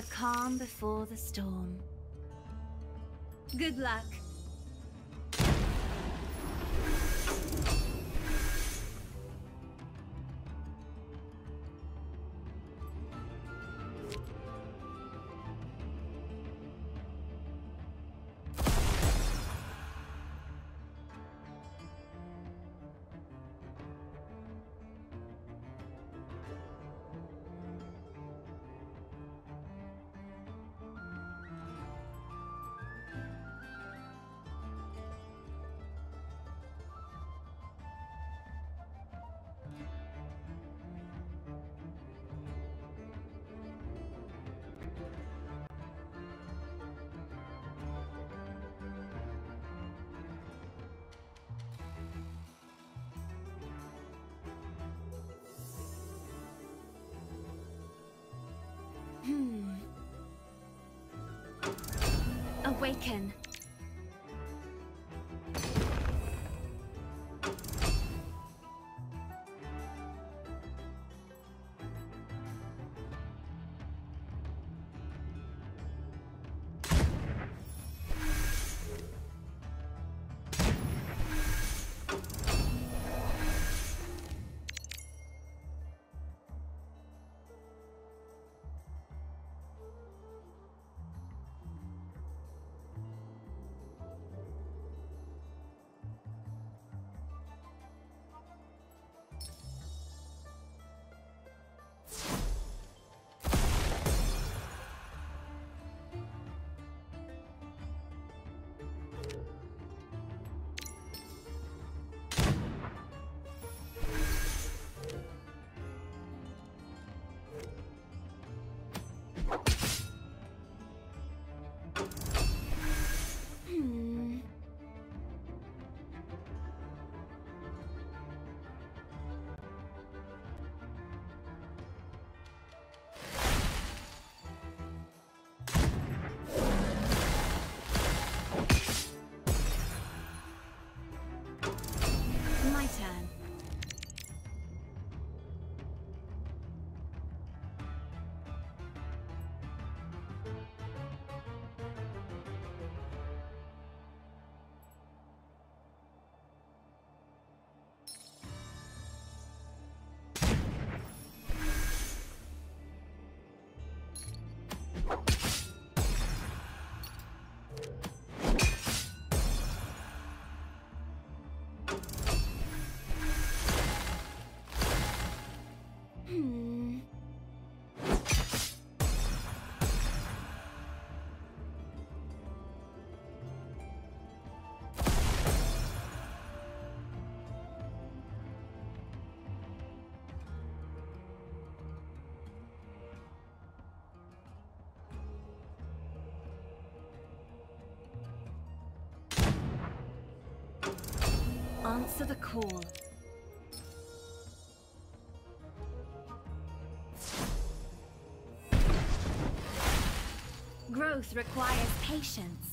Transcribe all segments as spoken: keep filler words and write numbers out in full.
The calm before the storm. Good luck. Awaken. Answer the call. Growth requires patience.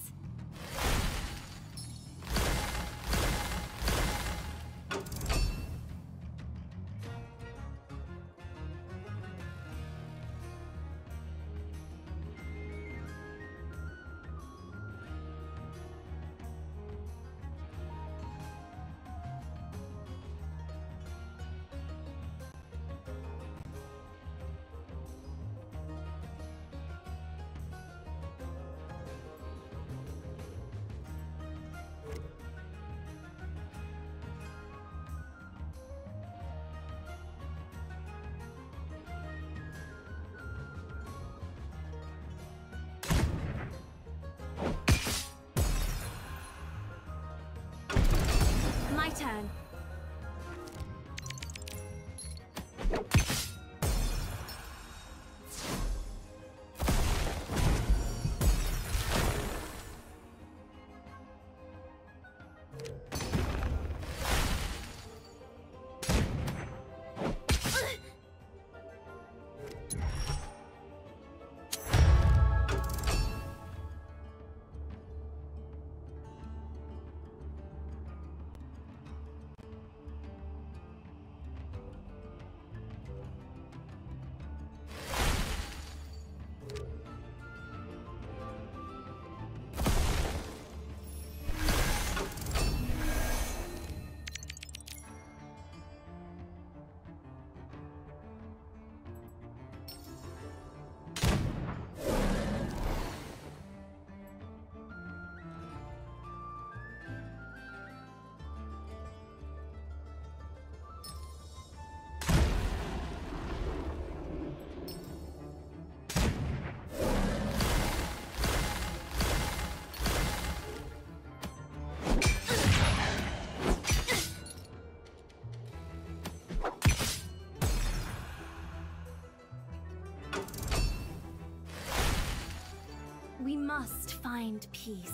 must find peace.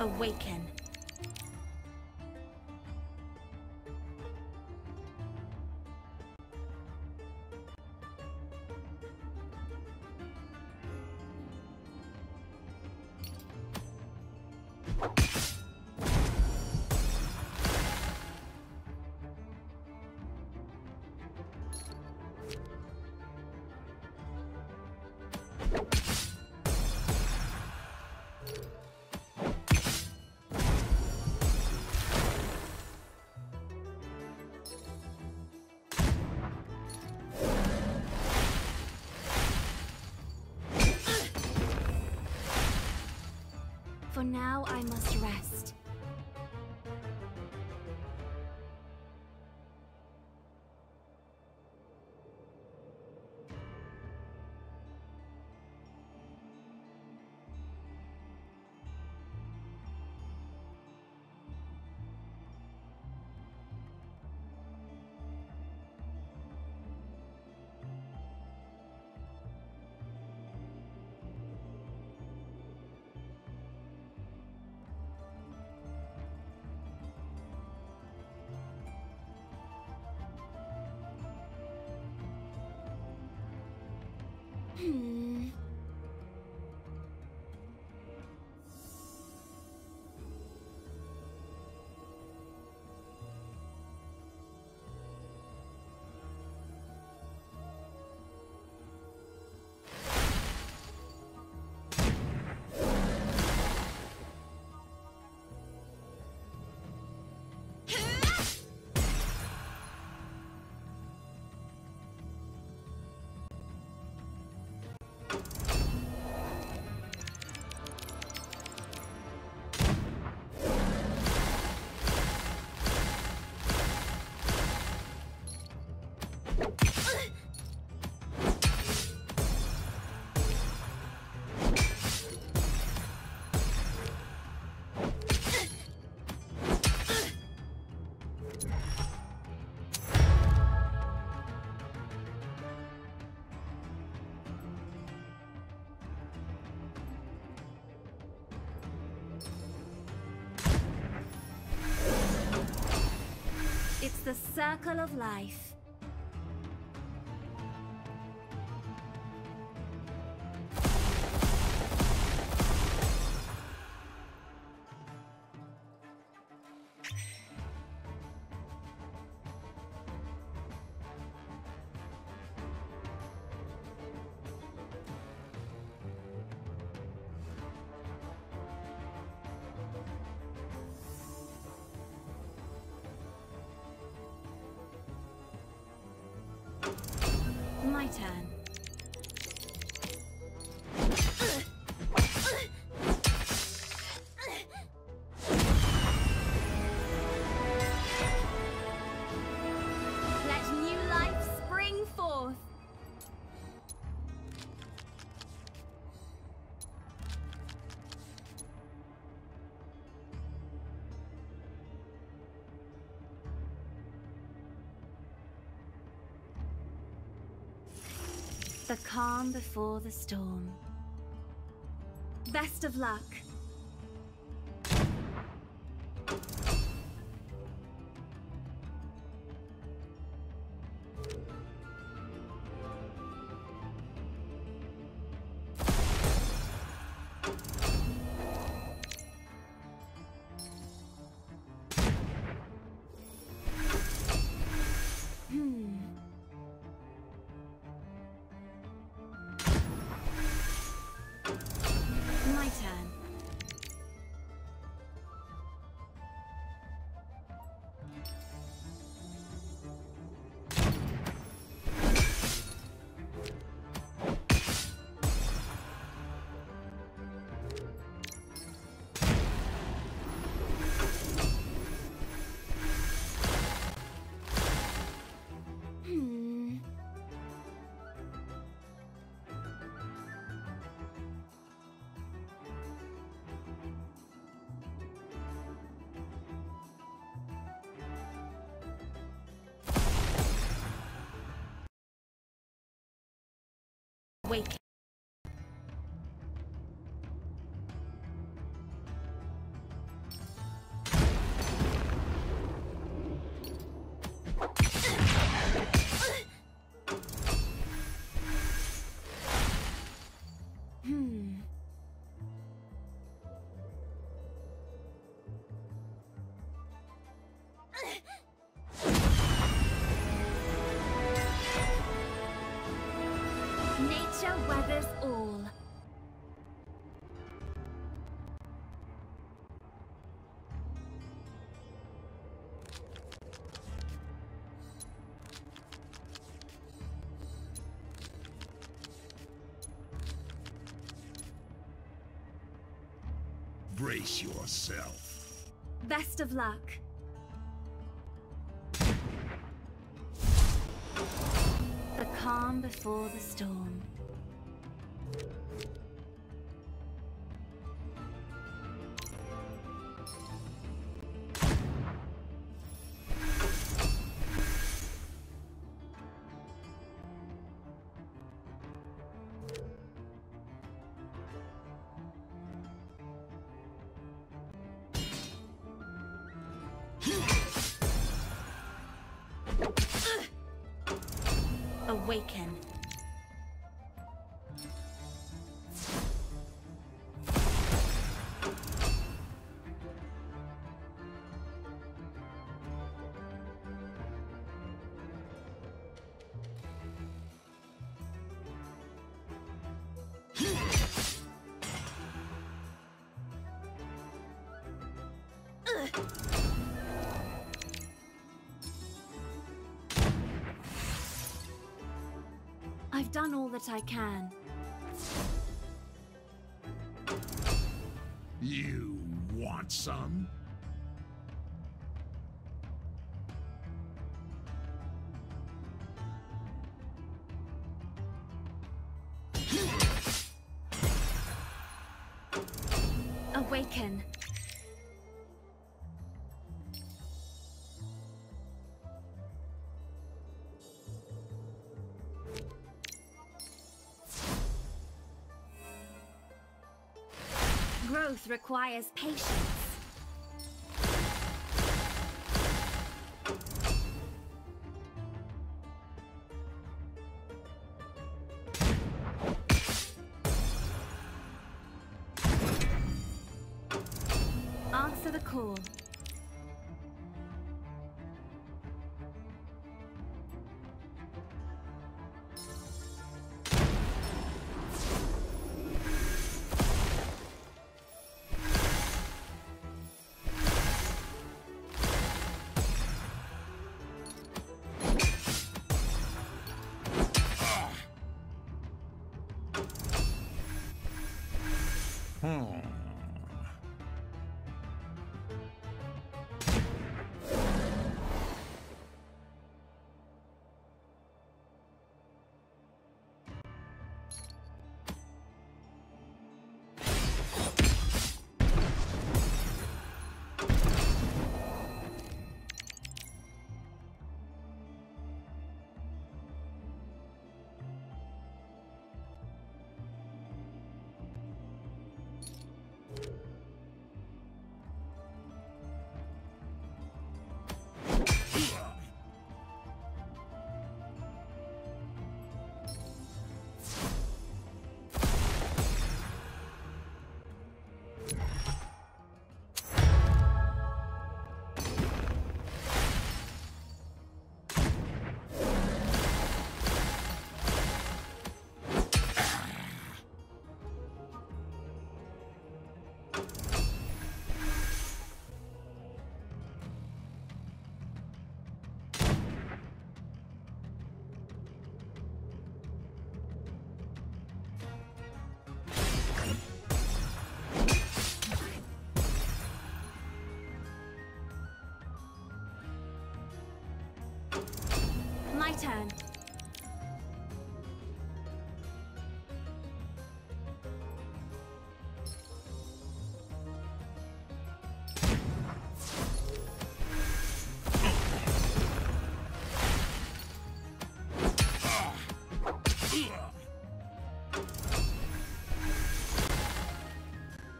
Awaken. For now, I must rest. Hmm. The circle of life. My turn. Let new life spring forth. The calm before the storm. Best of luck. My turn. Wake. Brace yourself. Best of luck. The calm before the storm. Awaken. I've done all that I can. You want some? Awaken. Growth requires patience. Answer the call.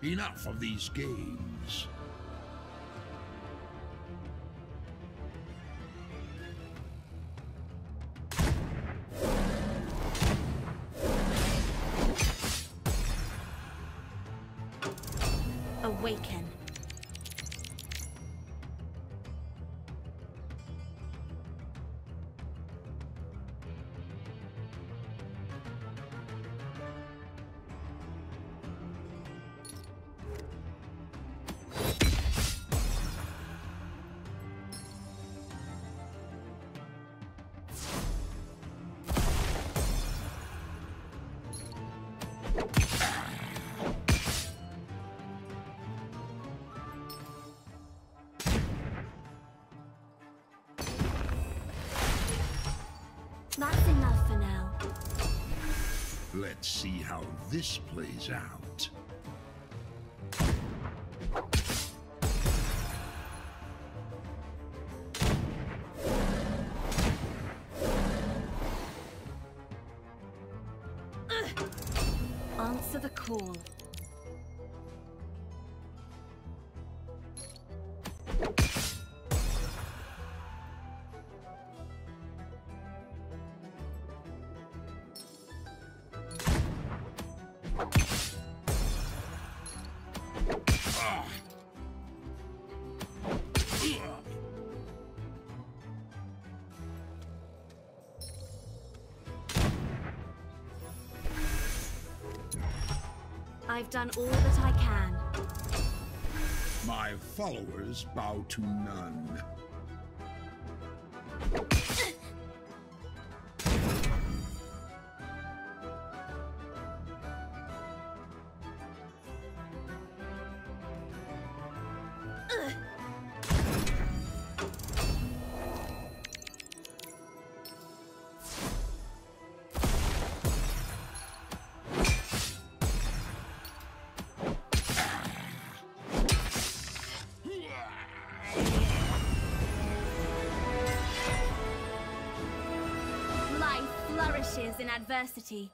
Enough of these games. Awaken. That's enough for now. Let's see how this plays out. Uh. Answer the call. I've done all that I can. My followers bow to none. In adversity.